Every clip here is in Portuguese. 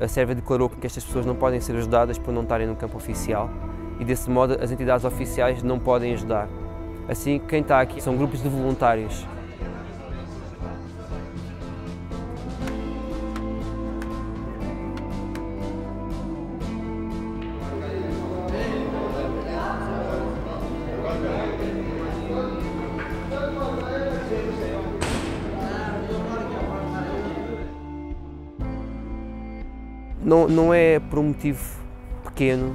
a Sérvia declarou que estas pessoas não podem ser ajudadas por não estarem no campo oficial e, desse modo, as entidades oficiais não podem ajudar. Assim, quem está aqui são grupos de voluntários. Não é por um motivo pequeno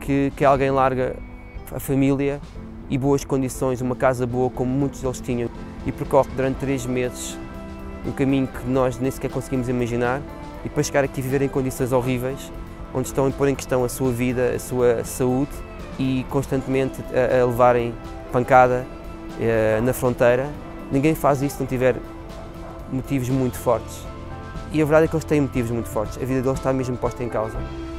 que alguém larga a família e boas condições, uma casa boa como muitos deles tinham, e percorre durante 3 meses um caminho que nós nem sequer conseguimos imaginar, e para chegar aqui a viver em condições horríveis, onde estão a pôr em questão a sua vida, a sua saúde, e constantemente a levarem pancada na fronteira. Ninguém faz isso se não tiver motivos muito fortes. E a verdade é que eles têm motivos muito fortes, a vida deles está mesmo posta em causa.